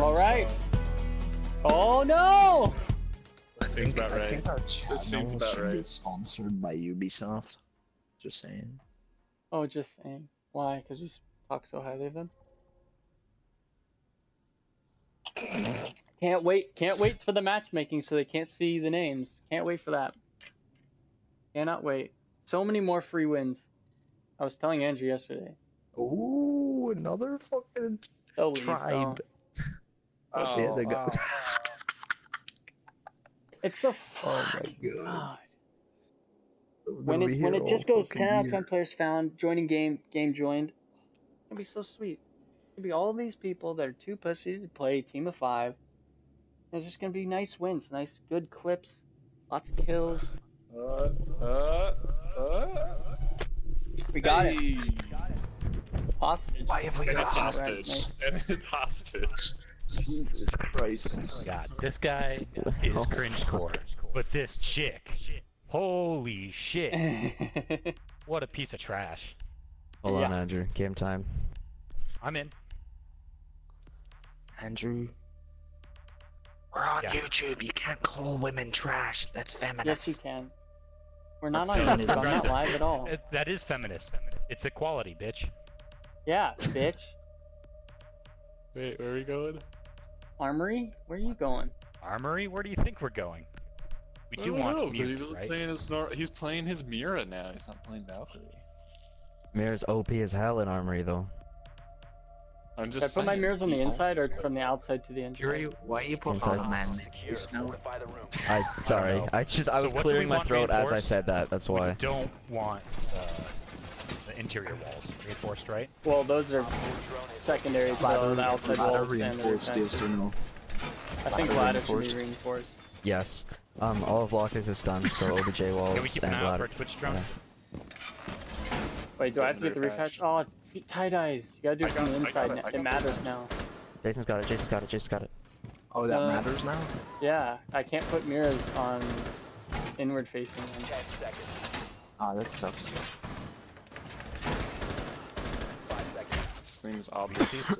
All right. Oh no! I think our channel should be sponsored by Ubisoft. Just saying. Oh, just saying. Why? Because we talk so highly of them. Can't wait for the matchmaking so they can't see the names. Can't wait for that. Cannot wait. So many more free wins. I was telling Andrew yesterday. Ooh, another fucking tribe. Oh, there they go. It's so fun. Oh my god. When it just goes 10 out of 10 players found, joining game joined, it'll be so sweet. It'll be all these people that are too pussy to play team of 5. There's just gonna be nice wins, nice good clips, lots of kills. We got it. Hostage. Why have we got hostage? And it's hostage. Jesus Christ. God, this guy is cringecore. But this chick, holy shit. What a piece of trash. Hold on, Andrew. Game time. I'm in. Andrew. We're on YouTube. You can't call women trash. That's feminist. Yes, you can. We're not on YouTube. I'm not live at all. That is feminist. It's equality, bitch. Yeah, bitch. Wait, where are we going? Armory? Where are you going? Armory? Where do you think we're going? We do want to mute, right? He's playing his Mira now. He's not playing Valkyrie. Mira's OP as hell in Armory, though. I'm just saying, I put my mirrors on the inside or from the outside to the inside? Fury, why you put on a man? Sorry, I was clearing my throat as I said that, that's why. We don't want the interior walls reinforced, right? Well, those are secondary to the outside walls. Reinforced is, I think ladder should be reinforced. Yes. All of Lockers is done, so OBJ walls and ladder. Can we keep an eye out for a Twitch drone? Wait, do I have to get the roof hatch? Oh, Tight_Eyez, you gotta do it from the inside. It matters now. Jason's got it. Jason's got it. Oh, that matters now. Yeah, I can't put mirrors on inward facing. Ah, that sucks. This thing's obvious.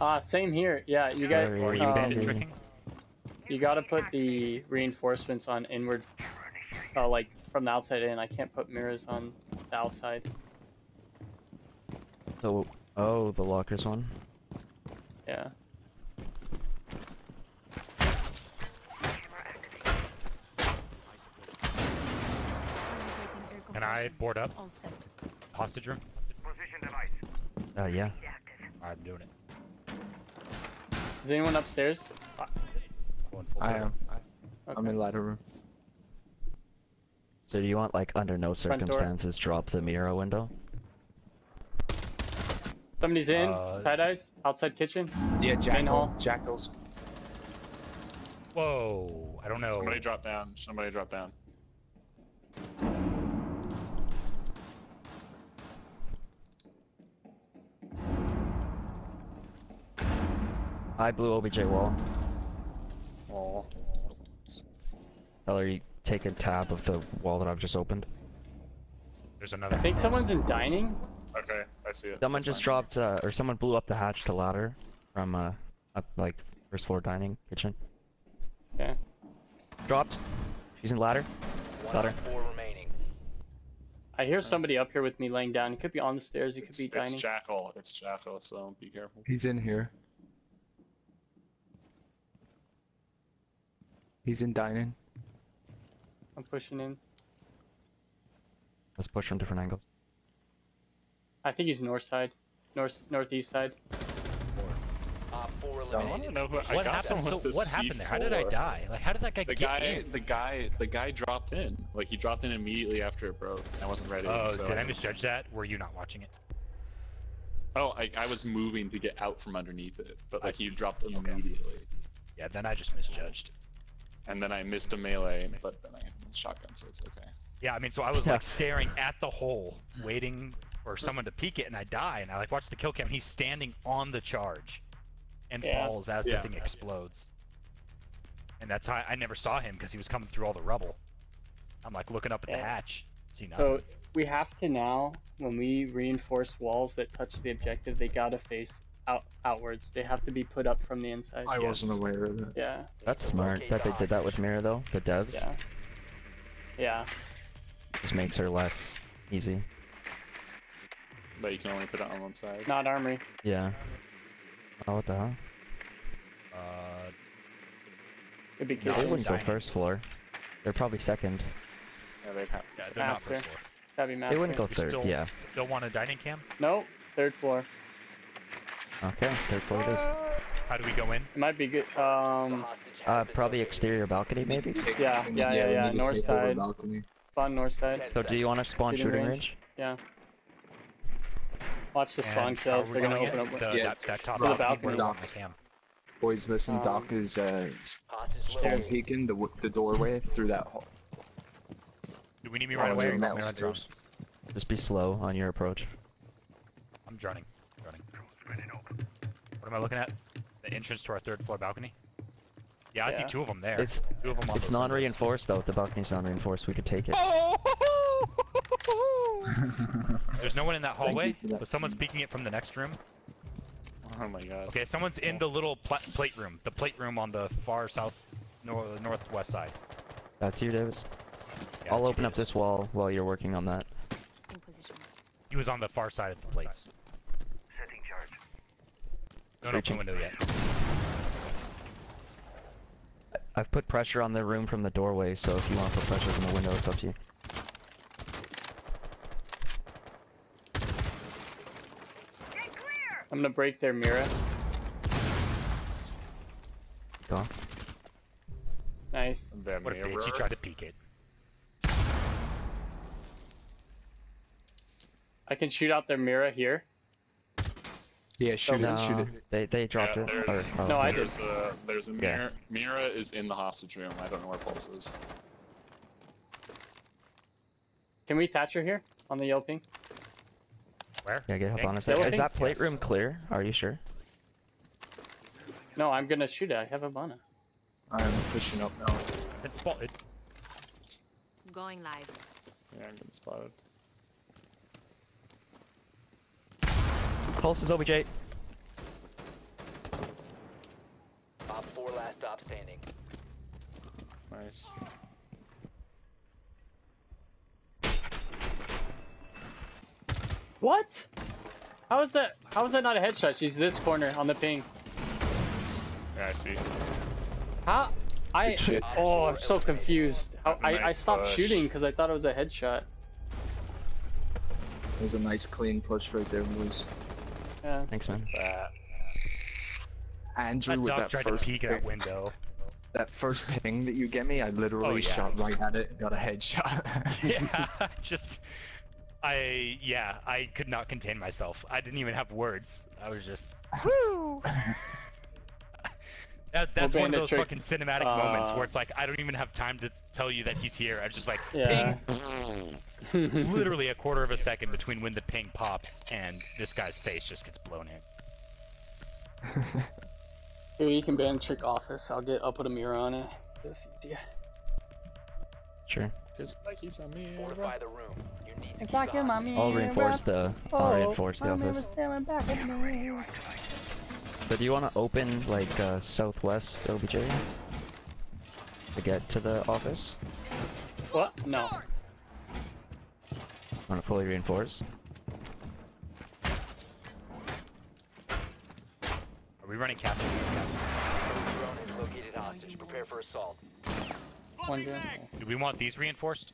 Ah, same here. Yeah, you guys. Are you bandit tricking? You gotta put the reinforcements on inward, like. From the outside in, I can't put mirrors on the outside. So, oh, the Lockers one? Yeah. Can I board up? Hostage room? Yeah. Alright, I'm doing it. Is anyone upstairs? I am. Okay. I'm in ladder room. So do you want, like, under no circumstances, drop the mirror window? Somebody's in. Tight_Eyez. Outside kitchen. Yeah, Jackals. Whoa. I don't know. Somebody drop down. Somebody drop down. I blew OBJ wall. Oh. Celery. Take a tab of the wall that I've just opened. There's another. I think someone's in dining. Okay, I see it. Someone just dropped, or someone blew up the hatch to ladder from up like first floor dining kitchen. Okay. Dropped. She's in ladder. Ladder. 4 remaining. I hear somebody up here with me laying down. It could be on the stairs. It could be dining. It's Jackal. It's Jackal. So be careful. He's in here. He's in dining. I'm pushing in. Let's push from different angles. I think he's north side. Northeast side. What happened there? How did I die? Like, how did that guy get in? The guy dropped in. Like, he dropped in immediately after it broke. I wasn't ready. Oh, so. Did I misjudge that? Were you not watching it? Oh, I was moving to get out from underneath it. But, like, he dropped in immediately. Yeah, then I just misjudged. And then I missed a melee, but then I shotgun, so it's okay. Yeah, I mean, so I was like staring at the hole, waiting for someone to peek it, and I die. And I like watch the kill cam. He's standing on the charge, and falls as the thing explodes. And that's how I never saw him because he was coming through all the rubble. I'm like looking up at the hatch, see nothing. So We have to now, when we reinforce walls that touch the objective, they gotta face outwards. They have to be put up from the inside. I wasn't aware of that. Yeah. That's smart that they did that with Mira though, the devs. Yeah. Yeah. Just makes her less easy. But you can only put it on one side. Not armory. Yeah. Oh, what the hell? It'd be good. They wouldn't go first floor. They're probably second. Yeah, they'd have to. Yeah, they're not first floor. That'd be master. They wouldn't go third. Yeah. Don't want a dining cam? Nope. Third floor. Okay, third floor it is. How do we go in? It might be good. Probably exterior balcony, maybe. Yeah. North side. Spawn north side. So do you want to spawn shooting range? Yeah. Watch the spawn shells. They're gonna open up. That top balcony. Boys, listen. Doc is stone peeking the doorway through that hole. Do we need me right away? Or that stairs. Just be slow on your approach. I'm drowning. What am I looking at? The entrance to our third floor balcony? Yeah, I see two of them there. It's, it's non-reinforced though. If the balcony's non-reinforced, we could take it. Oh! There's no one in that hallway, but someone's peeking it from the next room. Oh my god. Okay, someone's in the little plate room. The plate room on the far south, northwest side. That's you, Davis. Yeah, I'll open up this wall while you're working on that. He was on the far side of the plates. Don't open the window yet. I've put pressure on the room from the doorway, so if you want to put pressure from the window, it's up to you. Get clear! I'm gonna break their mirror. Go on. Nice. What a bitch, he tried to peek it. I can shoot out their mirror here. Yeah, shoot it. They dropped it. No, I did. There's a mirror. Mira is in the hostage room. I don't know where Pulse is. Can we Thatcher here? On the yelping? Where? Yeah, get up on a second. Is that plate room clear? Are you sure? No, I'm gonna shoot it. I have Hibana. I'm pushing up now. It's spotted. I'm going live. Yeah, I'm getting spotted. Pulse is OBJ. Op 4 last stop standing. Nice. What? How is that? How is that not a headshot? She's this corner on the ping. Yeah, I see. How? Oh, I'm so confused. I stopped shooting because I thought it was a headshot. It was a nice clean push right there, Moose. Yeah. Thanks, man. Andrew, with that first peek at window, that first ping that you get me, I literally shot right at it and got a headshot. Yeah, I could not contain myself. I didn't even have words. I was just. Woo! That's one of those fucking cinematic moments where it's like I don't even have time to tell you that he's here. I'm just like ping. Literally a quarter of a second between when the ping pops and this guy's face just gets blown in. Here, you can ban trick office. I'll get. I'll put a mirror on it. This easier. Sure. Just like he's on me. Fortify the room. You need to keep on. I'll reinforce the. I'll reinforce the office. So do you want to open like southwest OBJ to get to the office? What? No. Want to fully reinforce? Are we running Castle? Prepare for assault. Do we want these reinforced?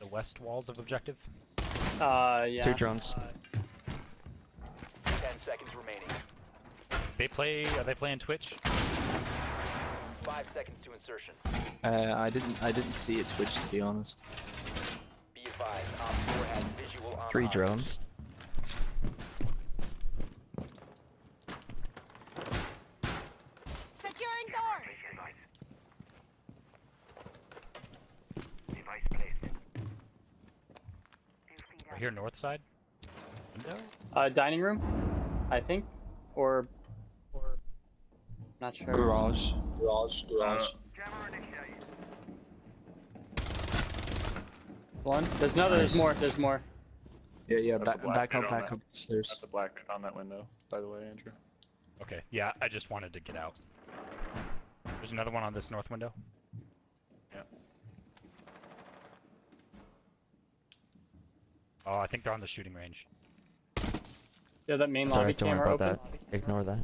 The west walls of objective? Yeah. Two drones. 10 seconds remaining. Are they playing Twitch? 5 seconds to insertion. I didn't see it Twitch, to be honest. Be advised, Op 4 has visual on. 3 drones. Securing door! Device placed. We're here north side? Window? Dining room? I think. Or not sure. Garage. One. There's another. Nice. There's more. Yeah, yeah, back up the stairs. That's a black on that window, by the way, Andrew. Okay, yeah, I just wanted to get out. There's another one on this north window. Yeah. Oh, I think they're on the shooting range. Yeah, that main lobby camera open. Ignore that.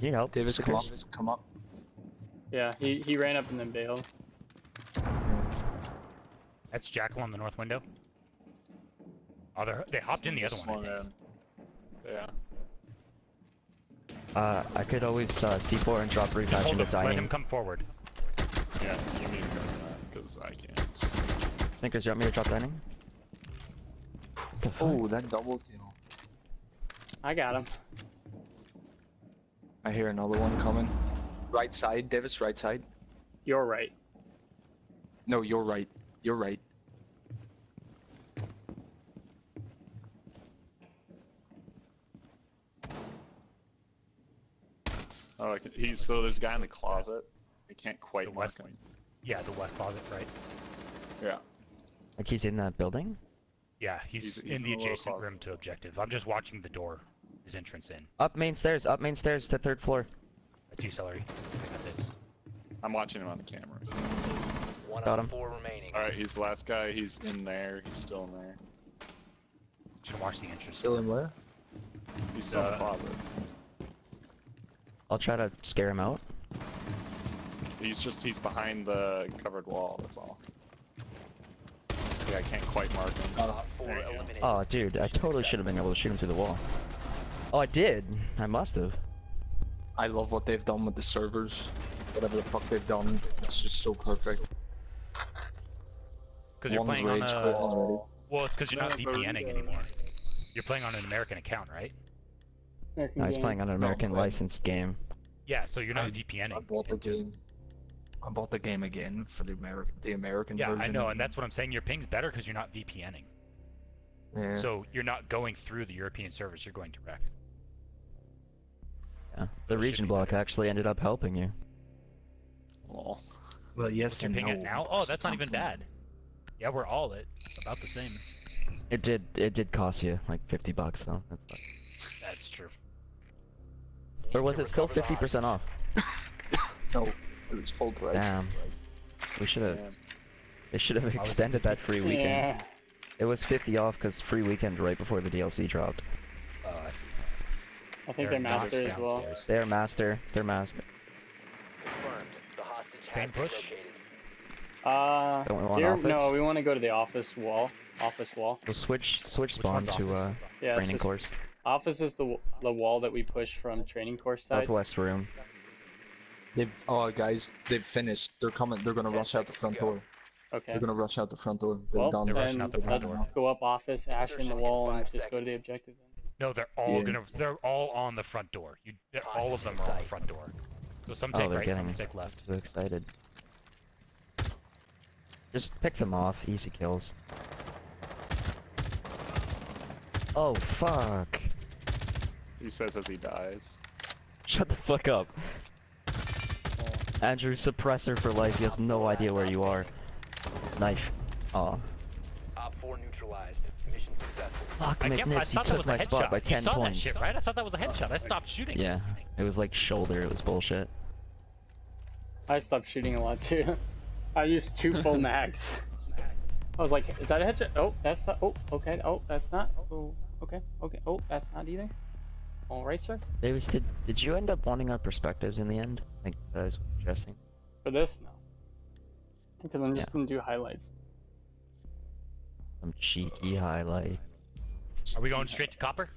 You know, Davis, come up. Come up. Yeah, he ran up and then bailed. That's Jackal on the north window. Oh, they hopped in the other one. Yeah. I could always C4 and drop revive into dying. Let him come forward. Yeah, you need to go for that, because I can't. Snickers, you want me to drop dining? Oh, that double kill. I got him. I hear another one coming. Right side, Davis, right side. You're right. No, you're right. You're right. Oh, he's so there's a guy in the closet. I can't quite the west. Yeah, the west closet, right? Yeah. Like he's in that building? Yeah, he's in the adjacent room to objective. I'm just watching the door, his entrance in. Up main stairs to third floor. That's you, Celery. I got this. I'm watching him on the cameras. One out of four remaining. Alright, he's the last guy. He's in there. He's still in there. Should watch the entrance. Still in where? He's still in the closet. I'll try to scare him out. He's behind the covered wall, that's all. Yeah, I can't quite mark him. Oh, dude, I totally should have been able to shoot him through the wall. Oh, I did. I must have. I love what they've done with the servers. Whatever the fuck they've done, it's just so perfect. Because you're playing on a... Well, it's because you're not VPNing anymore. You're playing on an American account, right? I was playing on an American licensed game. Yeah, so you're not VPNing. I bought the game. I bought the game again for the American version. Yeah, I know, and that's what I'm saying. Your ping's better because you're not VPNing. Yeah. So you're not going through the European servers. You're going direct. Yeah. The region block actually ended up helping you. Well. Well, yes and no. Oh, that's not even bad. Yeah, we're all at about the same. It did cost you like $50 though. That's true. Or was it still 50% off? No, it was full price. Damn. We should have. They should have extended that free weekend. Yeah. It was 50 off because free weekend right before the DLC dropped. Oh, I see. I think they're master as well. They're master. They're master. Same push. No, we want to go to the office wall. Office wall. We'll switch spawn to training course. Office is the wall that we push from training course side. Northwest room. Guys, they've finished. They're coming. They're gonna rush out the front door. Okay. They're gonna rush out the front door. They're done. Let's go up office, Ash in the wall, and just go to the objective. No, they're all gonna. They're all on the front door. All of them are on the front door. So some take right, some take left. So excited. Just pick them off. Easy kills. Oh fuck. He says as he dies. Shut the fuck up. Andrew, suppressor for life, he has no idea where you are. Knife. Aw. Op 4 neutralized. Mission successful. Fuck, McNibbs, he took my spot by 10 points. You saw that shit, right? I thought that was a headshot. I stopped shooting. Yeah, it was like shoulder, it was bullshit. I stopped shooting a lot too. I used 2 full mags. I was like, is that a headshot? Oh, that's not. Oh, okay. Oh, that's not. Oh, okay. Okay. Oh, that's not either. All right, sir. Davis, did you end up wanting our perspectives in the end? Like that was suggesting. For this, no. Because I'm just gonna do highlights. Some cheeky highlight. Are we going straight to copper?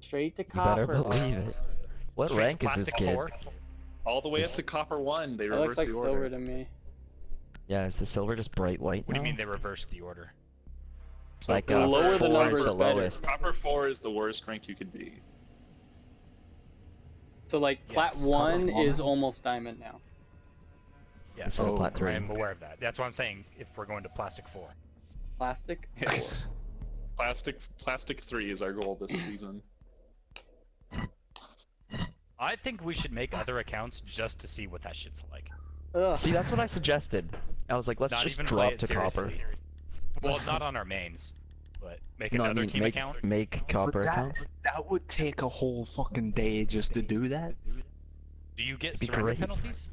Straight to copper. You better believe it. What rank is this kid? All the way up to copper 1. They reversed the order. It looks like silver to me. Yeah, is the silver just bright white now? What do you mean they reversed the order? So like, the lower the numbers, the lowest. Copper 4 is the worst rank you could be. So like, plat 1 is almost diamond now. Yeah, so plat 3. I'm aware of that. That's what I'm saying, if we're going to plastic 4. Plastic? Yes. Plastic 3 is our goal this season. I think we should make other accounts just to see what that shit's like. Ugh. See, that's what I suggested. I was like, let's just drop to copper. Well, not on our mains, but make another team account. Make copper accounts. That would take a whole fucking day just to do that. Do you get surrender penalties?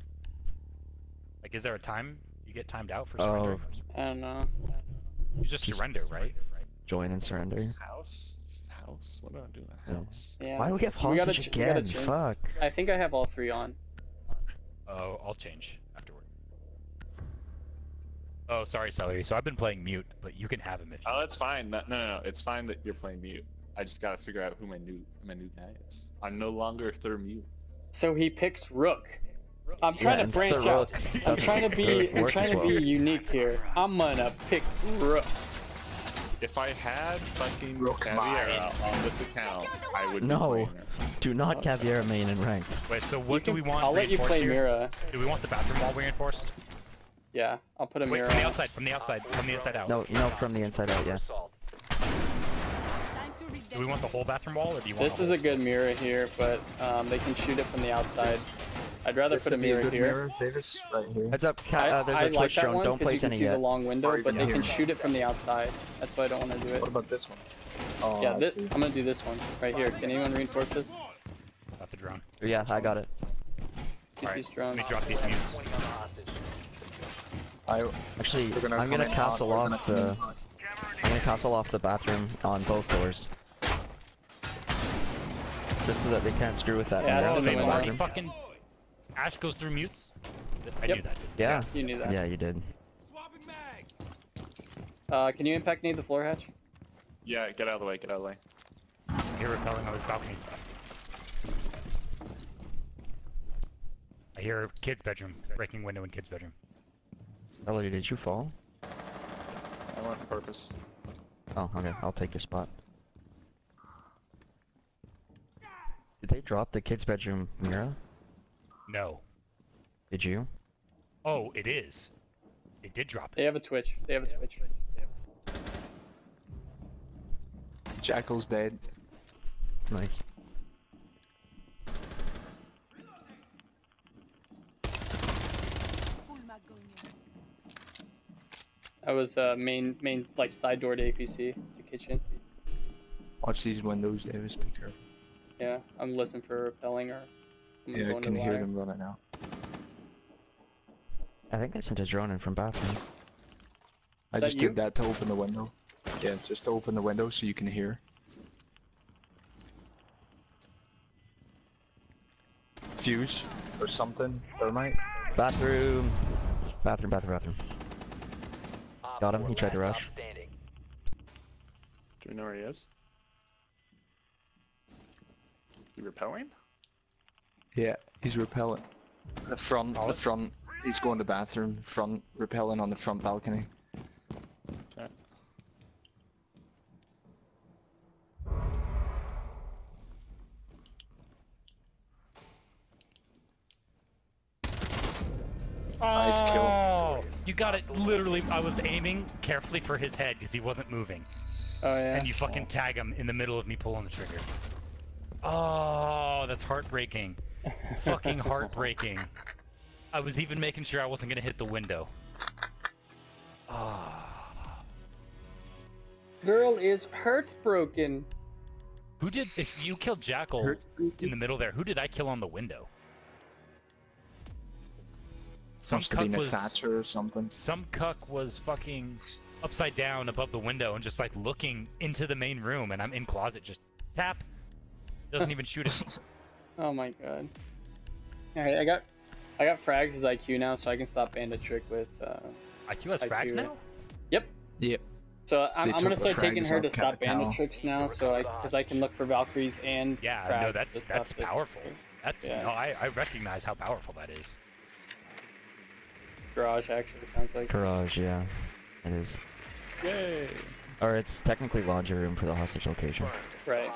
Like, is there a time you get timed out for surrender? I don't know. You just surrender, right? Join and surrender. It's house. It's house. What do I do in the house? Yeah. Why do we get hostage again? Fuck. I think I have all three on. Oh, I'll change afterward. Oh, sorry, Celery. So I've been playing mute, but you can have him if you want. Oh, that's fine. No, no, no. It's fine that you're playing mute. I just gotta figure out who my new guy is. I'm no longer third mute. So he picks Rook. I'm trying to branch out. I'm trying to be. I'm trying to be unique here. I'm gonna pick Rook. If I had fucking Caviera on this account, I would be do not Caviera main in ranked. Wait, so what do we want? I'll let you play Mira. Do we want the bathroom wall reinforced? Yeah, I'll put a Mira. From the outside, from the inside out. No, no, from the inside out, yeah. Do we want the whole bathroom wall, or do you want? This is a good Mira here, but they can shoot it from the outside. I'd rather put a mirror here. Davis, right here. Heads up, there's a Twitch drone. Don't place any yet. You can see the long window, but they can shoot it from the outside. That's why I don't want to do it. What about this one? Oh, yeah, I'm gonna do this one right here. Can anyone reinforce this? Got the drone. Yeah, I got it. All right, let me drop these mutes. Actually, I'm gonna castle off the. I'm gonna castle off the bathroom on both doors. Just so that they can't screw with that. Yeah, they already fucking. Ash goes through mutes? I knew that. Yeah. You knew that. Yeah, you did. Can you impact need the floor hatch? Yeah, get out of the way, get out of the way. You're repelling on this balcony. I hear kid's bedroom. Breaking window in kid's bedroom. Ellie, did you fall? I went on purpose. Oh, okay. I'll take your spot. Did they drop the kid's bedroom mirror? No. Did you? Oh, it is. It did drop it. They have a Twitch. They have a Twitch. Jackal's dead. Nice. I was main like side door to APC to kitchen. Watch these windows, Davis. Be careful. Yeah, I'm listening for repelling or. Yeah, I can hear them running out. I think I sent a drone in from bathroom. I just did that to open the window. Yeah, just to open the window so you can hear. Fuse or something. Thermite. Bathroom. Bathroom, bathroom, bathroom. Got him, he tried to rush. Do we know where he is? You repelling? Yeah, he's repelling. The front, he's going to bathroom, front, repelling on the front balcony. Okay. Oh, nice kill. You got it literally, I was aiming carefully for his head because he wasn't moving. Oh yeah. And you fucking tag him in the middle of me pulling the trigger. Oh, that's heartbreaking. Fucking heartbreaking. I was even making sure I wasn't gonna hit the window. Ah. Girl is heartbroken. Who did? If you killed Jackal in the middle there, who did I kill on the window? Some cuck was Thatcher or something. Some cuck was fucking upside down above the window and just like looking into the main room, and I'm in closet just tap. Doesn't even shoot it. Oh my god. Alright, I got frags as IQ now, so I can stop Bandit trick with IQ has frags now? Yep. Yep. So I'm gonna start taking her to stop Bandit tricks now, so because I can look for Valkyries and frags. No, that's powerful. That's no, I recognize how powerful that is. Garage actually sounds like garage, yeah. It is. Yay. Or it's technically laundry room for the hostage location. Right.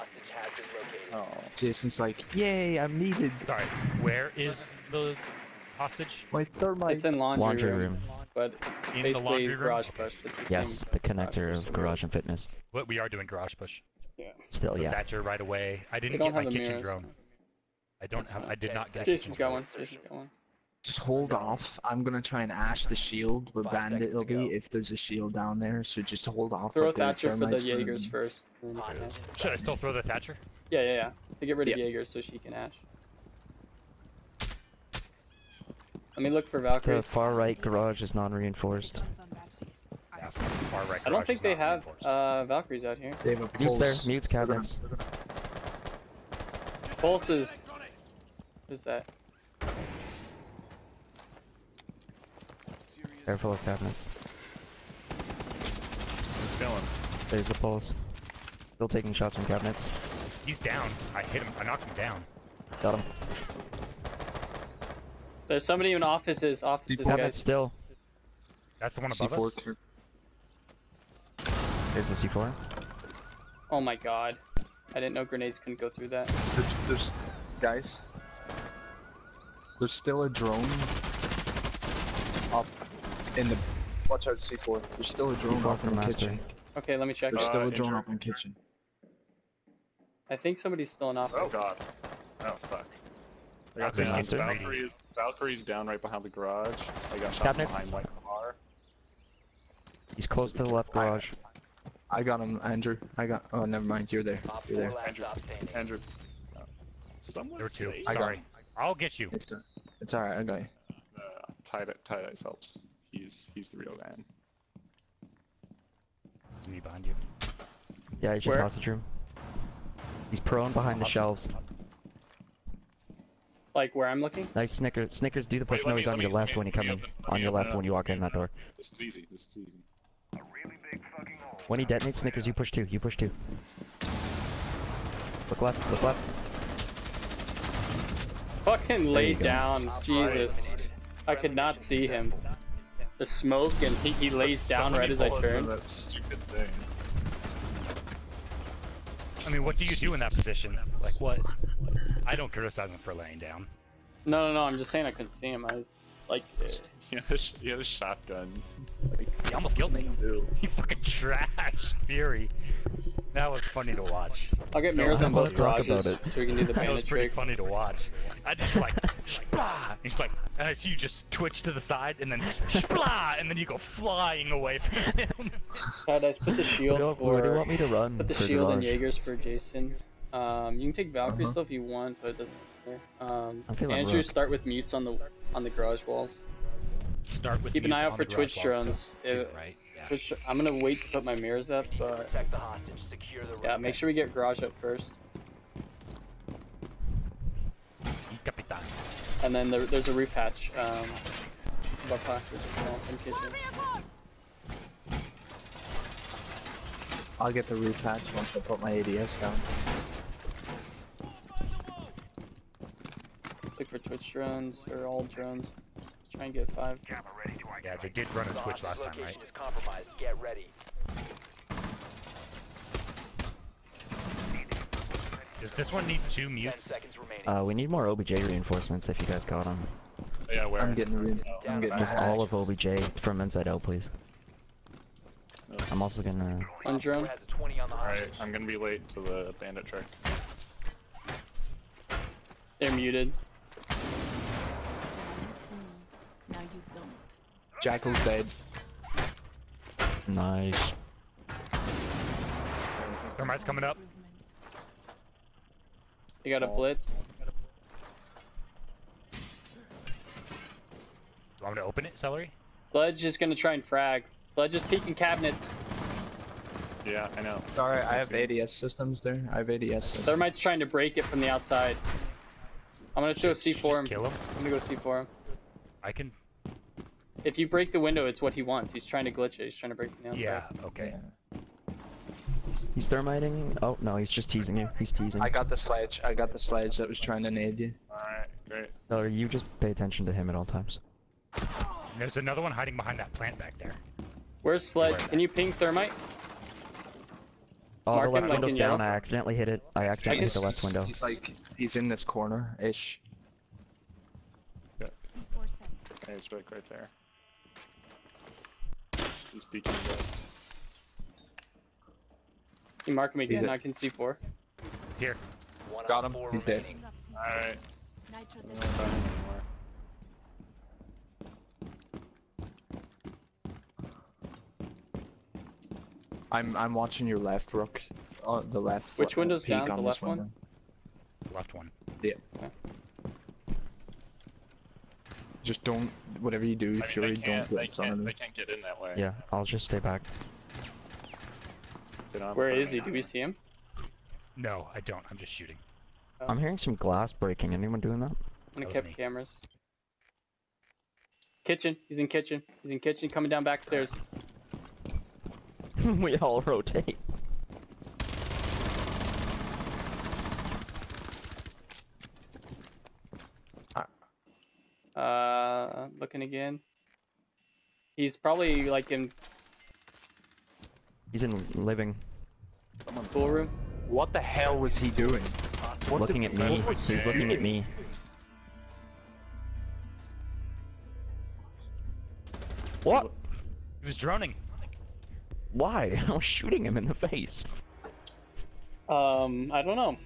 Oh. Jason's like, yay, I'm needed. Sorry, where is the hostage? My thermite. It's in laundry room. But in the laundry room? Garage push. Yes, the connector of garage and fitness. But we are doing garage push. Yeah. Still, yeah. Thatcher right away. I didn't get my kitchen drone. I did not get Jason's got one. Just hold off. I'm gonna try and ash the shield where Bandit will be if there's a shield down there. So just hold off. Throw Thatcher for the Jaegers first. Should I still throw the Thatcher? Yeah, yeah, yeah. To get rid of Jaegers so she can ash. Let me look for Valkyrie. The far right garage is non-reinforced. Yeah, far right. I don't think they have Valkyries out here. They have a Pulse. Mutes there. Mutes cabins. Pulse is... Who's that? Careful of cabinet. It's going. There's the Pulse. Still taking shots from cabinets. He's down. I hit him. I knocked him down. Got him. There's somebody in offices. Offices, guys. Still. That's the one above us. There's the C4. Oh my god. I didn't know grenades couldn't go through that. There's... Guys. There's still a drone up in the... Watch out, C4. There's still a drone up in the kitchen. Okay, let me check. There's still a drone up in the kitchen. I think somebody's still in office. Oh god. Oh fuck. I got down. Valkyrie's down right behind the garage. I got shot behind my car. He's close to the left garage. I got him, Andrew. I got... Oh, never mind. You're there. You're there. Andrew. Someone there were two. I got him. I'll get you. It's alright. I got you. Tight_Eyez helps. He's the real man. There's me behind you. Yeah, he's just hostage room. He's prone behind the shelves. Like where I'm looking? Nice Snickers. Snickers, do the push. No, he's on your left when you come in. On your left when you walk in that door. This is easy. This is easy. A really big fucking hole. When he detonates Snickers, you push two. You push two. Look left. Look left. Fucking laid down. Jesus. I could not see him. The smoke, and he lays down right as I turn. That stupid thing. I mean, what do you do in that position? Like, what? I don't criticize him for laying down. No, no, no, I'm just saying I couldn't see him. I, like... He had a shotgun. Like, he almost killed me. He fucking trashed Fury. That was funny to watch. I'll get mirrors on both garages so we can do the bandit trick. That was pretty funny to watch. I just like, shplah! He's like, and I see you just twitch to the side and then shplah! And then you go flying away from him. Guys, put the shield for... Where do you want me to run? Put the shield and Jaegers for Jason. You can take Valkyrie still if you want, but it doesn't matter. Andrew, start with mutes on the garage walls. Start with... Keep an eye out for Twitch drones. Right. Which, I'm gonna wait to put my mirrors up, but yeah, make sure we get garage up first. And then there's a roof hatch, above classes in kitchen. I'll get the roof hatch once I put my ADS down. Look for Twitch drones, or all drones. Let's try and get 5. Yeah, they did run a Twitch last time, right? Get ready. Does this one need 2 mutes? We need more OBJ reinforcements if you guys got them. Yeah, where? I'm getting reinforcements. I'm getting just all of OBJ from inside out, please. I'm also gonna... One drone. Alright, I'm gonna be late to the bandit trick. They're muted. Jackal's dead. Nice. Thermite's coming up. You got a blitz? Do you want me to open it, Celery? Sledge is gonna try and frag. Sledge is peeking cabinets. Yeah, I know. It's alright, I have ADS systems there. I have ADS systems. Thermite's trying to break it from the outside. I'm gonna go C4 him. Kill him. I'm gonna go C4 him. I can... If you break the window, it's what he wants. He's trying to glitch it. He's trying to break the outside. Yeah, okay. Yeah. He's thermiting. Oh, no, he's just teasing you. He's teasing. I got the sledge. I got the sledge that was trying to nade you. Alright, great. So you just pay attention to him at all times. There's another one hiding behind that plant back there. Where's Sledge? Can you ping Thermite? Oh, the left window's down. I accidentally hit it. I accidentally hit the left window. He's like, he's in this corner-ish. Yeah. Hey, he's right there. He's peeking, guys. You mark me again, I can see 4. He's here. Got him, he's dead. Alright. I'm watching your left, Rook. The left. Which window's down? The left one? Left one. Yeah. Just don't, whatever you do, Fury, don't let someone. They can't get in that way. Yeah, I'll just stay back. Where is he? Do we see him? No, I don't. I'm just shooting. Oh. I'm hearing some glass breaking. Anyone doing that? I'm gonna keep cameras. Kitchen. He's in kitchen. He's in kitchen. Coming down back stairs. We all rotate. Looking again. He's probably like in. He's in living. Someone's pool room. What the hell was he doing? Looking at me. He's looking at me. What? He was drowning. Why? I was shooting him in the face. I don't know.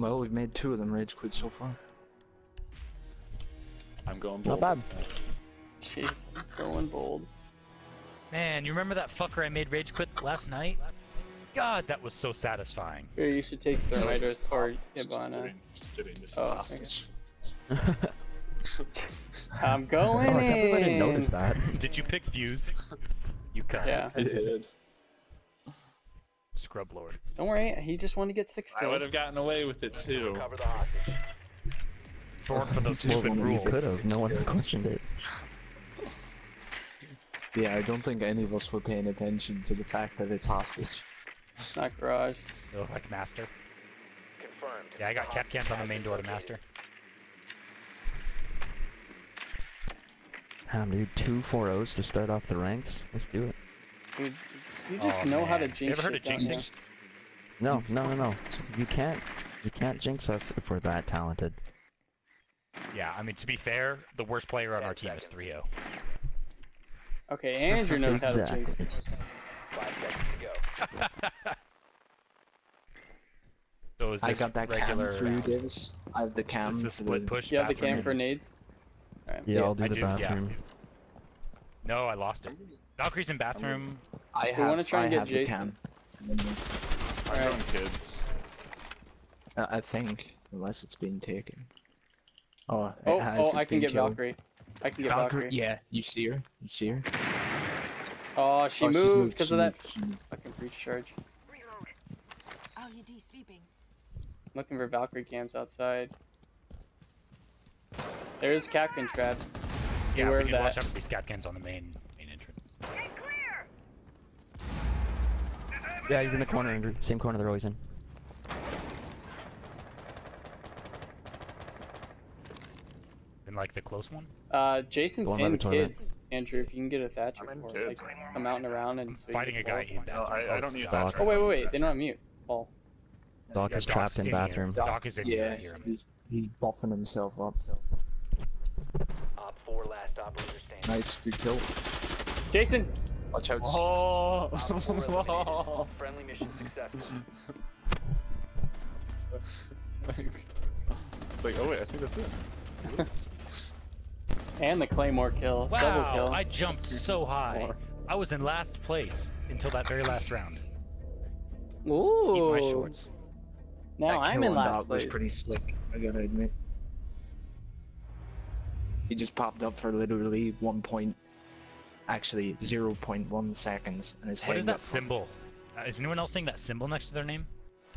Well, we've made two of them rage quit so far. I'm going bold. Not bad. Jeez, I'm going bold. Man, you remember that fucker I made rage quit last night? God, that was so satisfying. Here, you should take Thermite or Hibana. Just kidding, this is hostage. I'm going in! I can't believe I didn't notice that. Did you pick Fuse? You cut. Yeah, I did. Scrub lord. Don't worry, he just wanted to get 6 kills. I would have gotten away with it too. Cover the hostage. For those stupid rules. You could have, no one questioned it. Yeah, I don't think any of us were paying attention to the fact that it's hostage. It's not garage. It looked like master. Confirmed. Yeah, I got cap cams on the main door to master. Damn, dude, 2 4-0s to start off the ranks. Let's do it. Dude, you just know how to jinx. You ever heard of jinxing? No, no, no, no. You can't jinx us if we're that talented. Yeah, I mean, to be fair, the worst player on our team is 3-0. Okay, Andrew knows how to jinx. 5 seconds to go. So is this I got that regular cam for you, Davis. I have the cam for the push. You have the cam for nades? Right. Yeah, I'll do the bathroom. Yeah. No, I lost him. Valkyrie's in bathroom. I have the cam. Alright. Kids. I think, unless it's been taken. Oh, I can get killed. Valkyrie. I can get Valkyrie. Yeah, you see her? You see her? Oh, she moved because of that fucking breach charge. LED sweeping. Looking for Valkyrie cams outside. There's catkin traps. Yeah, beware of that. Watch out for these catkins on the main entrance. Get clear! Yeah, he's in the corner, Andrew. Same corner they're always in. And like the close one? Jason's in kids. Andrew, if you can get a Thatcher for kids. Like I'm out and around and fighting a guy in bathroom. I don't need a Thatcher. Oh wait, they don't mute. Paul. Doc is trapped in bathroom. Doc is in here. He's buffing himself up. Four last operator standing. Nice, good kill. Jason! Watch out. Oh! Friendly mission successful. It's like, oh wait, I think that's it. And the Claymore kill. Wow, double kill. I jumped so high. I was in last place until that very last round. Ooh. Eat my shorts. Now I'm in last place. That was pretty slick, I gotta admit. He just popped up for literally 0.1 seconds, and his head. What is that symbol? Is anyone else seeing that symbol next to their name?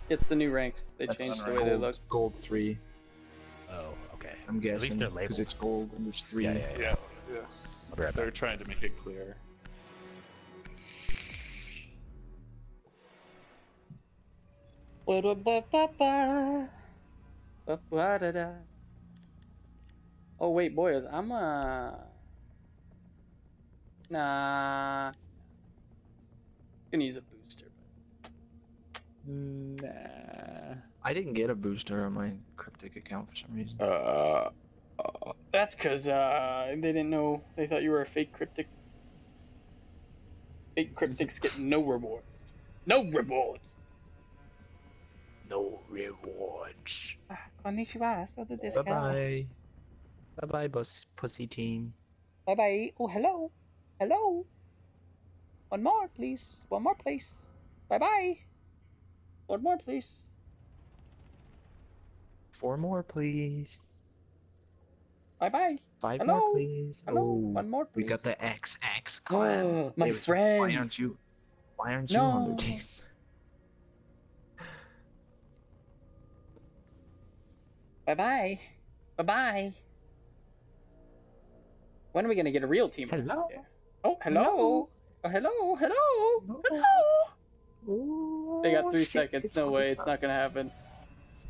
It's the new ranks. They changed the way they look. Gold 3. Oh, okay. I'm guessing because it's gold and there's 3. Yeah. They're trying to make it clear. Oh wait, boys, I'm gonna use a booster. Nah. I didn't get a booster on my cryptic account for some reason. That's because they didn't know. They thought you were a fake cryptic. Fake cryptics get no rewards. No rewards. No rewards. Konnichiwa. So did this guy. Bye bye. Bye-bye, pussy team. Bye-bye. Oh, hello. Hello. One more, please. One more, please. Bye-bye. One more, please. 4 more, please. Bye-bye. 5 hello? More, please. Hello. Oh, 1 more, please. We got the X clan. Oh, my friend. Why aren't you no. on their team? Bye-bye. Bye-bye. When are we gonna get a real team? Hello. Oh, hello. No. Oh, hello. Hello. No. Hello. Ooh, they got 3 seconds. It's no way. It's not gonna happen.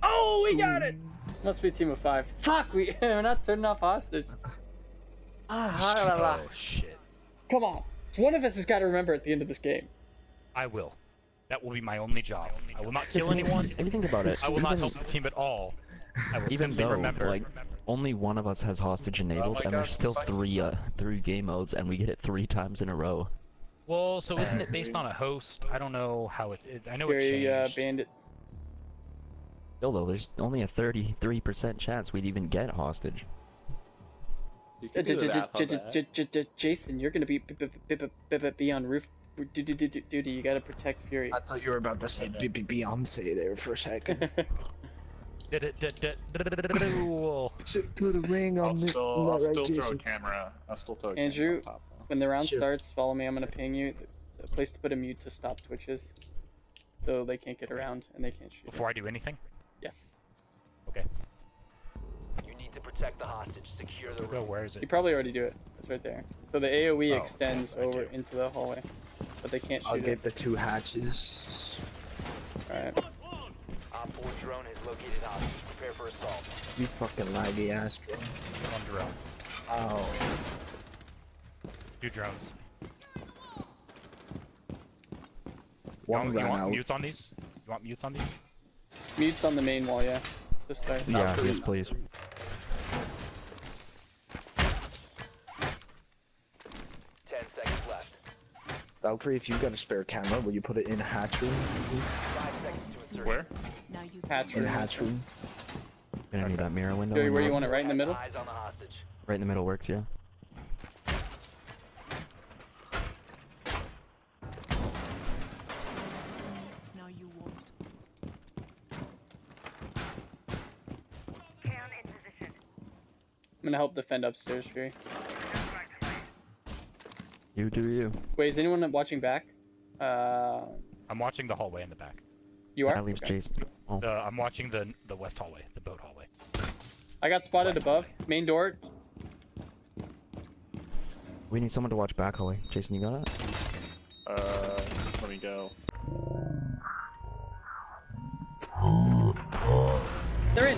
Oh, we got it. Must be a team of 5. Fuck. We're not turning off hostage. Oh shit. Come on. So one of us has got to remember at the end of this game. I will. That will be my only job. I will not kill anyone. Anything about it. I will not help the team at all. I will even though, remember. Like, only one of us has hostage enabled, and there's still 3 game modes, and we get it 3 times in a row. Well, so isn't it based on a host? I don't know how it is. I know it's Bandit. Still though, there's only a 33% chance we'd even get hostage. You can do that. Jason, you're gonna be on roof. Duty, you gotta protect Fury. I thought you were about to say Beyonce there for a second. Should put a ring on this. I'll still throw a camera. I'll still throw a camera. Andrew, when the round starts, follow me. I'm gonna ping you. It's a place to put a mute to stop Twitches, so they can't get around and they can't shoot. Before I do anything? Yes. Okay. You need to protect the hostage. Secure the room. Where is it? You probably already do it. It's right there. So the AOE extends over into the hallway, but they can't shoot. I'll get the 2 hatches. All right. Op 4 drone has located hostage. Prepare for assault. You fucking laggy ass drone. One drone. Oh. 2 drones. You want mutes on these? You want mutes on these? Mutes on the main wall, yeah. Just there. Yeah, yes, please. Valkyrie, if you've got a spare camera, will you put it in hatch room, please? Where? Hatch room. In hatch room. Gonna need that mirror window. Where you want it? Right in the middle? Right in the middle works, yeah. No, you won't. I'm gonna help defend upstairs, Fury. You do you. Wait, is anyone watching back? I'm watching the hallway in the back. You are? That leaves Jason. Oh. I'm watching the west hallway, the boat hallway. I got spotted above. Hallway. Main door. We need someone to watch back hallway. Jason, you got it? Let me go. They're in!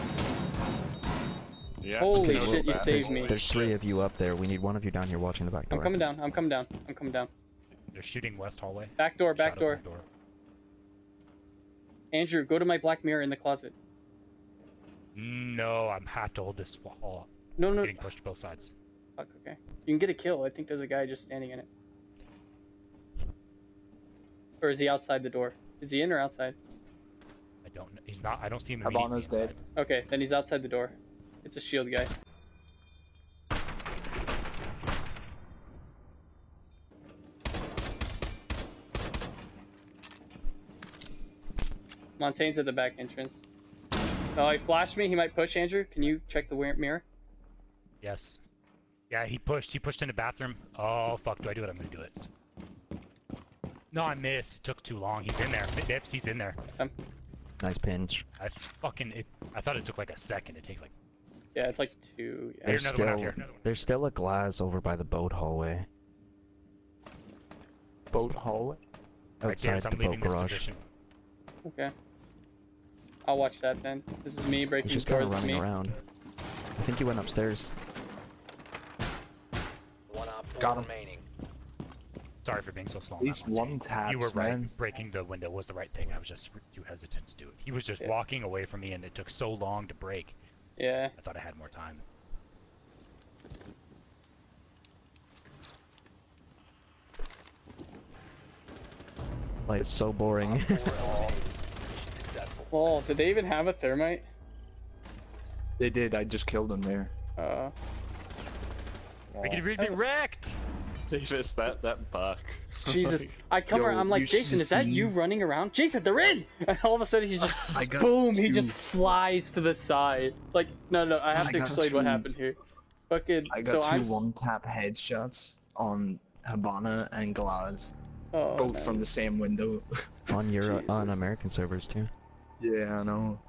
Yeah, holy shit, you saved me. There's 3 of you up there. We need one of you down here watching the back door. I'm coming down. I'm coming down. I'm coming down. They're shooting west hallway. Back door, back door. Andrew, go to my black mirror in the closet. No, I'm have to hold this wall. No, no. I'm getting pushed to both sides. Fuck, okay. You can get a kill. I think there's a guy just standing in it. Or is he outside the door? Is he in or outside? I don't know. He's not. I don't see him immediately. Hibana's dead. Okay, then he's outside the door. It's a shield guy. Montaigne's at the back entrance. Oh, he flashed me. He might push, Andrew. Can you check the mirror? Yes. Yeah, he pushed. He pushed in the bathroom. Oh, fuck. Do I do it? I'm gonna do it. No, I missed. It took too long. He's in there. Nips, he's in there. Nice pinch. I fucking... I thought it took like a second. It takes like... Yeah, it's like 2. Yeah. There's still a Glaz over by the boat hallway. Boat hallway? Outside right, I'm leaving this position. Okay. I'll watch that then. This is me breaking doors. Kind of running around. I think he went upstairs. Got him. Remaining. Sorry for being so slow. At least one tap. You were right. Breaking the window was the right thing. I was just too hesitant to do it. He was just walking away from me, and it took so long to break. Yeah. I thought I had more time. Like, it's so boring. Oh, did they even have a thermite? They did, I just killed them there. We could really be wrecked! Davis, that Buck. Jesus. I come around, I'm like, Jason, is that you running around? Jason, they're in! And all of a sudden he just, boom, he just flies to the side. Like, no, I have to explain what happened here. Fucking, I got two one-tap headshots on Hibana and Glaz. Oh, both from the same window. On your, on American servers too. Yeah, I know.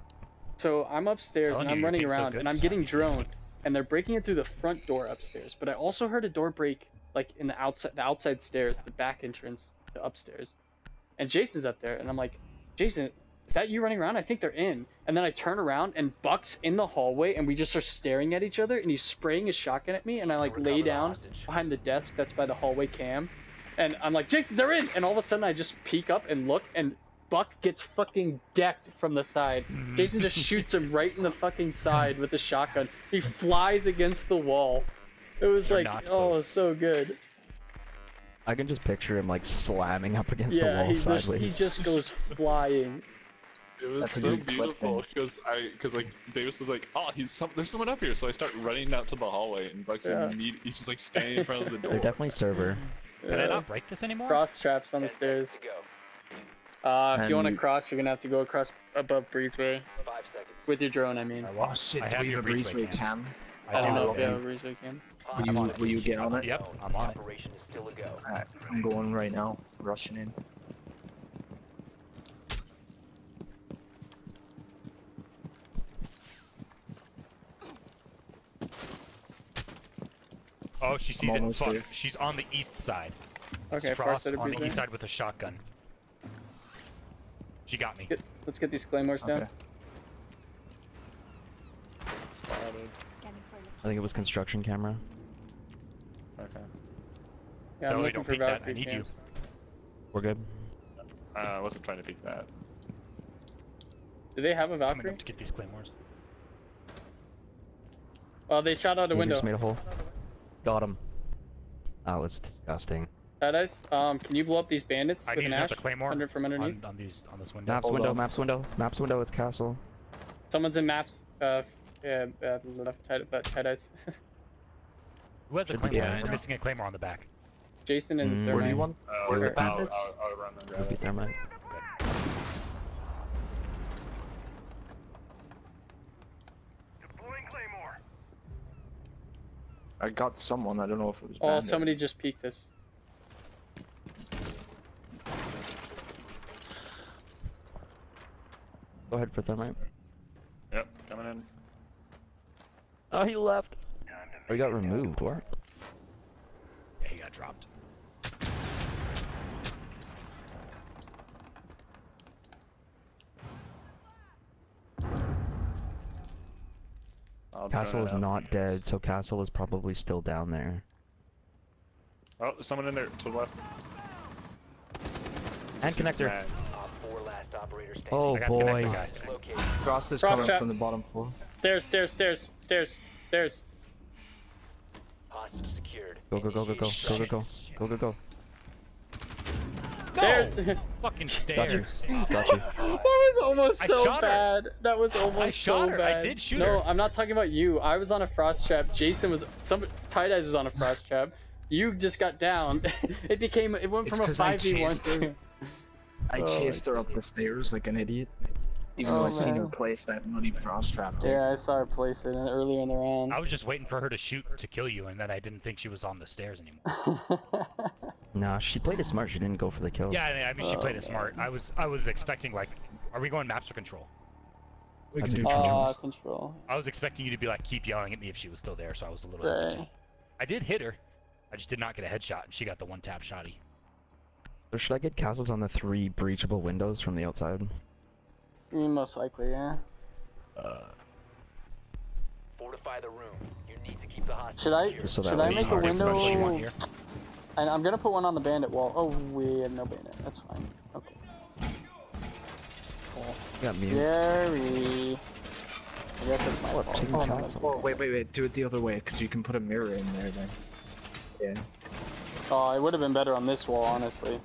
So I'm upstairs and I'm running around and I'm getting droned. And they're breaking it through the front door upstairs. But I also heard a door break like in the outside stairs, the back entrance to upstairs. And Jason's up there and I'm like, Jason, is that you running around? I think they're in. And then I turn around and Buck's in the hallway and we just are staring at each other and he's spraying his shotgun at me and I like lay down behind the desk that's by the hallway cam. And I'm like, Jason, they're in! And all of a sudden I just peek up and look and Buck gets fucking decked from the side. Jason just shoots him right in the fucking side with the shotgun. He flies against the wall. It was like, oh, it was so good. I can just picture him like slamming up against the wall sideways. Yeah, he just goes flying. It was so beautiful because like Davis was like, oh, there's someone up here, so I start running out to the hallway and Buck's he's just like standing in front of the door. They're definitely server. Can I not break this anymore? Cross traps on the stairs. If you want to cross, you're going to have to go across above breezeway. 5 seconds. With your drone, I mean. Oh shit, do we have a breezeway cam? I don't know if you have a breezeway cam. Will you get on it? Yep, I'm on it. Operation is still a go. Alright, I'm going right now. Rushing in. Oh, she sees it. Fuck. She's on the east side. Okay, Frost on the east side with a shotgun. She got me. Let's get these claymores down. Spotted. I think it was construction camera. Okay. Yeah, so I'm looking for Valkyrie. I need you. We're good. I wasn't trying to peek that. Do they have a Valkyrie? I'm gonna have to get these claymores. Oh, they shot out the window. Just made a hole. Got him. That was disgusting. Tight_Eyez, can you blow up these bandits with an Ash? I need to claymore from underneath. On this window. Maps window, maps window, maps window, it's castle. Someone's in maps, yeah, left Tight_Eyez. Who has a claymore? Yeah, we're missing a claymore on the back. Jason and Thermite. Where do you want? Where are the bandits? I'll run them, grab it. Thermite. I got someone, I don't know if it was Bandit. Oh, somebody just peeked this. Go ahead for Thermite. Yep, coming in. Oh, he left. Or he got removed, what? Yeah, he got dropped. Castle is not dead, so Castle is probably still down there. Oh, there's someone in there to the left. And connector. Oh boy. Frost is coming from the bottom floor. Stairs, stairs, stairs, stairs, stairs. Go, go, go, go, go, go, go, go, go, go, go. Stairs! Fucking stairs. Got you. That was almost so bad. That was almost so bad. I did shoot her. No, I'm not talking about you. I was on a frost trap. Jason was... Tight_Eyez was on a frost trap. You just got down. It became... It went from a 5v1 to... I chased her up the stairs like an idiot. Even though I seen her place that bloody frost trap. Yeah, I saw her place it earlier in the round. I was just waiting for her to shoot to kill you, and then I didn't think she was on the stairs anymore. Nah, she played it smart. She didn't go for the kill. Yeah, I mean, she played it smart. I was expecting like, are we going maps or control? We can do control. I was expecting you to be like, keep yelling at me if she was still there, so I was a little hesitant. I did hit her. I just did not get a headshot, and she got the one-tap shotty. So should I get castles on the 3 breachable windows from the outside? Most likely, yeah. Fortify the room. You need to keep the hostage. Should I make a window? And I'm gonna put one on the bandit wall. Oh, we have no bandit. That's fine. Okay. Cool. Got me. Very. I guess that's my fault. Oh, no, oh, wait. Do it the other way, because you can put a mirror in there then. Yeah. Oh, it would have been better on this wall, honestly.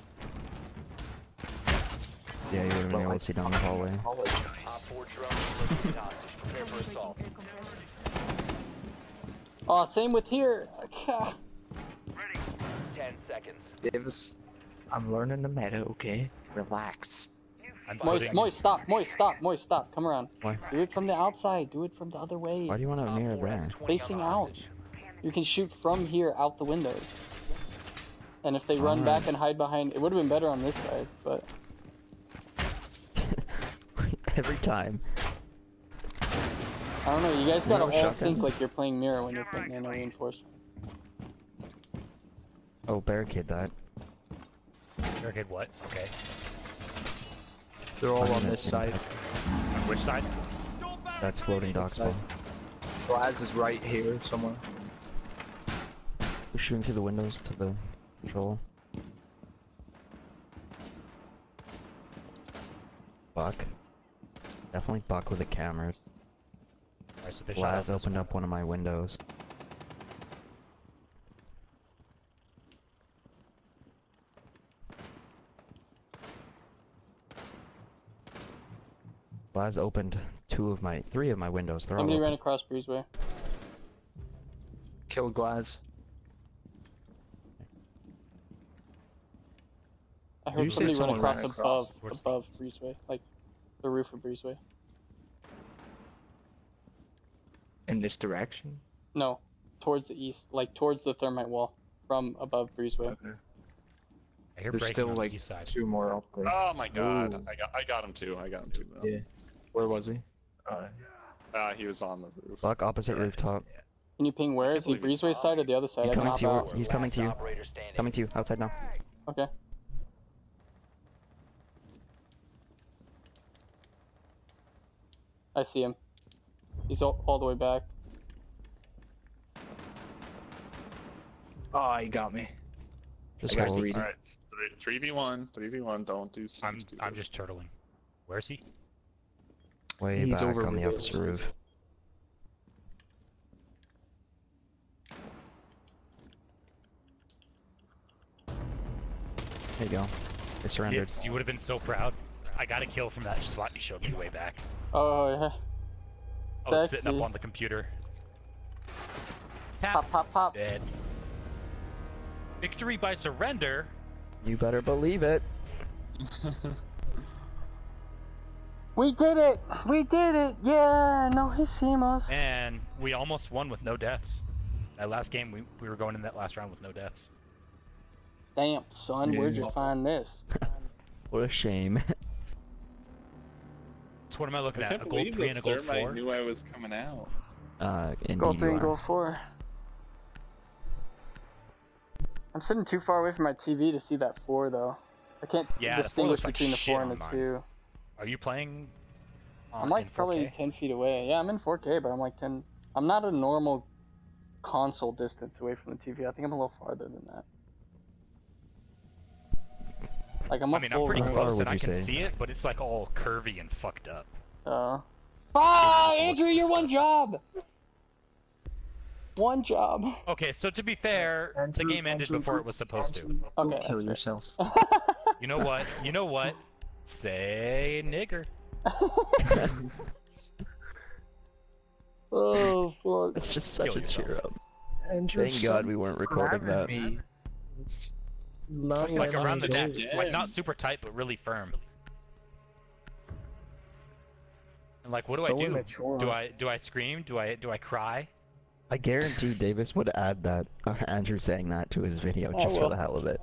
Yeah, you wouldn't be able to see down the hallway. Same with here. Ready. 10 seconds. Davis, I'm learning the meta, okay? Relax. Moist, stop. Come around. Why? Do it from the outside. Do it from the other way. Why do you want to mirror there? Facing out. You can shoot from here out the window. And if they run back and hide behind, it would have been better on this side, but. Every time. I don't know, you guys gotta all think like you're playing Mira when you're playing Nano Reinforcement. Oh, Barricade died. Barricade what? Okay. They're all on this side. Which side? That's floating dock spawn. Glaz is right here somewhere. We're shooting through the windows to the control. Buck. Definitely Buck with the cameras. Alright, so Glaz opened up one of my windows. Glaz opened three of my windows. They're somebody all ran across breezeway. Killed Glaz. I heard somebody run across above breezeway, like the roof of breezeway. In this direction? No, towards the east, like towards the thermite wall from above breezeway. Okay. I hear there's still like two more up there. Oh my god! Ooh. I got him too. Though. Yeah. Where was he? He was on the roof. Buck opposite rooftop. Yeah. Can you ping where? Is he breezeway side or the other side? He's coming to you. He's coming to you. Coming to you. Outside now. Okay. I see him. He's all the way back. Oh, he got me. Just reading. All right, 3v1. Don't do. I'm just turtling. Where is he? Way he's back over on the opposite roof. There you go. I surrendered. Nips, you would have been so proud. I got a kill from that slot you showed me way back. Oh yeah. I was sitting up on the computer. Pop. Dead. Victory by surrender? You better believe it. We did it! We did it! Yeah! No hicimos. And we almost won with no deaths. That last game, we were going in that last round with no deaths. Damn, son, where'd you find this? What a shame. So what am I looking at? A gold 3 and a gold 4? I knew I was coming out. Gold 3 and gold 4. I'm sitting too far away from my TV to see that 4 though. I can't distinguish between the 4 and the 2. Are you playing? I'm like probably 10 feet away. Yeah, I'm in 4K, but I'm like 10. I'm not a normal console distance away from the TV. I think I'm a little farther than that. Like I'm I'm pretty close and I can see it, but it's like all curvy and fucked up. Andrew, your one job! One job. Okay, so to be fair, Andrew, the game ended before it was supposed to. Okay, kill yourself. You know what? You know what? Say nigger. Oh fuck. That's just such a cheer up. Thank God we weren't recording that. Like around the neck, like not super tight but really firm. And like, what do I do? Immature. Do I scream? Do I cry? I guarantee Davis would add that Andrew saying that to his video just for the hell of it.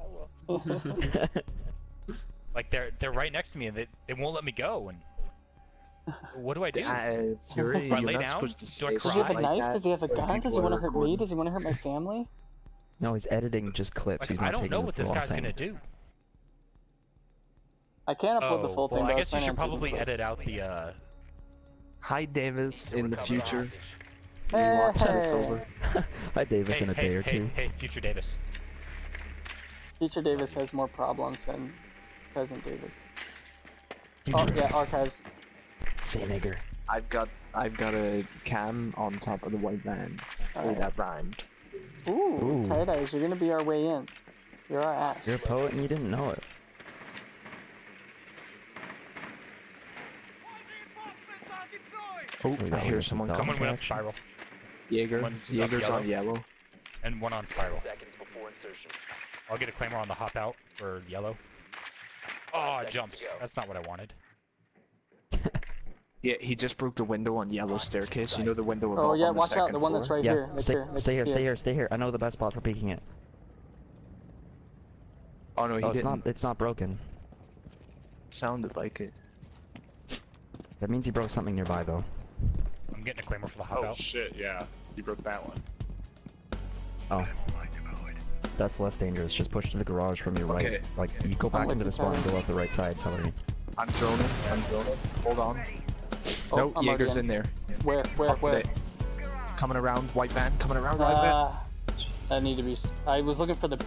Like they're right next to me and they won't let me go. And what do I do? Fury, do I lay down? Do I cry? Does he have a knife? Does he have a gun? Does he want to hurt me? Does he want to hurt my family? No, he's editing just clips. Like, he's not I don't know what this guy's gonna do. I can't upload the full thing. I guess you should probably edit out the. Hi, Davis. In the future. Hey, watch this over. Hi, Davis. In a day or two. Hey, future Davis. Future Davis has more problems than present Davis. Oh yeah, archives. Say nigger. I've got a cam on top of the white van. Oh, that rhymed. Ooh, Tight_Eyez, you're gonna be our way in. You're our Ash. You're a poet and you didn't know it. Oh, I hear someone coming. Someone went up spiral. Jaeger's on yellow. And one on spiral. Seconds before insertion. I'll get a claymore on the hop out for yellow. Oh, it jumps. That's not what I wanted. Yeah, he just broke the window on yellow staircase. You know the window above on the second floor. Oh yeah, watch out, the one that's right here. Yeah, stay here. I know the best spot for peeking it. Oh no, he didn't. It's not broken. Sounded like it. That means he broke something nearby though. I'm getting a claymore for the hop out. Oh shit, yeah. He broke that one. Oh. That's less dangerous. Just push to the garage from your right. Like, you go back into the spawn and go up the right side, Celery. I'm droning. Hold on. No, Jaeger's in there. Where? Coming around, white van. I need to be... I was looking for the